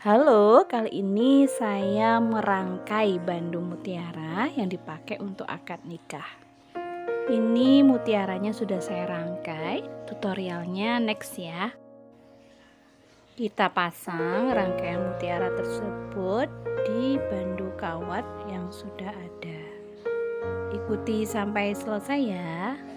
Halo, kali ini saya merangkai Bandung Mutiara yang dipakai untuk akad nikah. Ini mutiaranya sudah saya rangkai, tutorialnya next ya. Kita pasang rangkaian mutiara tersebut di bandu kawat yang sudah ada. Ikuti sampai selesai ya.